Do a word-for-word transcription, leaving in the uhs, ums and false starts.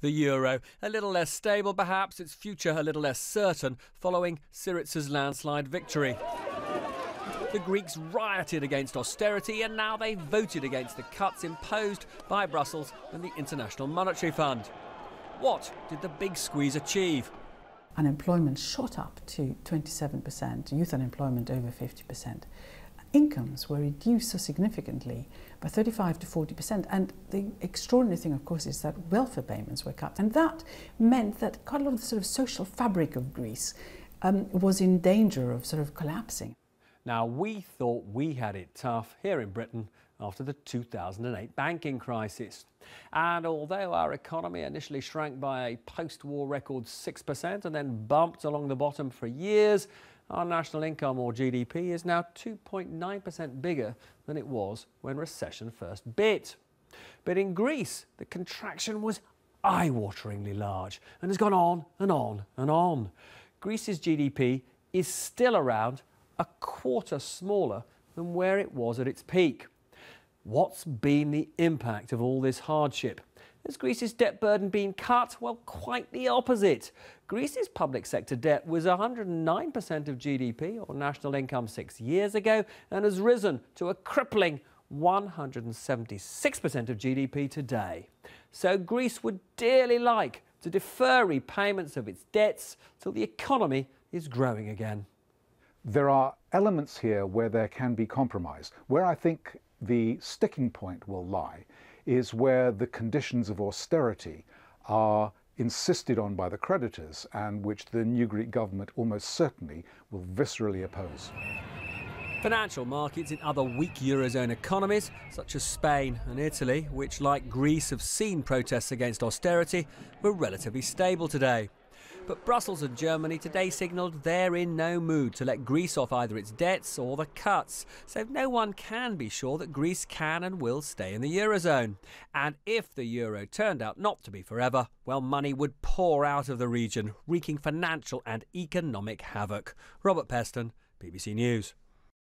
the euro. A little less stable, perhaps, its future a little less certain, following Syriza's landslide victory. The Greeks rioted against austerity, and now they voted against the cuts imposed by Brussels and the International Monetary Fund. What did the big squeeze achieve? Unemployment shot up to twenty-seven percent, youth unemployment over fifty percent. Incomes were reduced so significantly by thirty-five to forty percent, and the extraordinary thing, of course, is that welfare payments were cut, and that meant that quite a lot of the sort of social fabric of Greece um, was in danger of sort of collapsing. Now, we thought we had it tough here in Britain after the two thousand eight banking crisis. And although our economy initially shrank by a post-war record six percent and then bumped along the bottom for years, our national income, or G D P, is now two point nine percent bigger than it was when recession first bit. But in Greece, the contraction was eye-wateringly large and has gone on and on and on. Greece's G D P is still around a quarter smaller than where it was at its peak. What's been the impact of all this hardship? Has Greece's debt burden been cut? Well, quite the opposite. Greece's public sector debt was one hundred nine percent of G D P, or national income, six years ago, and has risen to a crippling one hundred seventy-six percent of G D P today. So Greece would dearly like to defer repayments of its debts till the economy is growing again. There are elements here where there can be compromise. Where I think the sticking point will lie is where the conditions of austerity are insisted on by the creditors and which the new Greek government almost certainly will viscerally oppose. Financial markets in other weak Eurozone economies, such as Spain and Italy, which, like Greece, have seen protests against austerity, were relatively stable today. But Brussels and Germany today signalled they're in no mood to let Greece off either its debts or the cuts, so no one can be sure that Greece can and will stay in the Eurozone. And if the euro turned out not to be forever, well, money would pour out of the region, wreaking financial and economic havoc. Robert Peston, B B C News.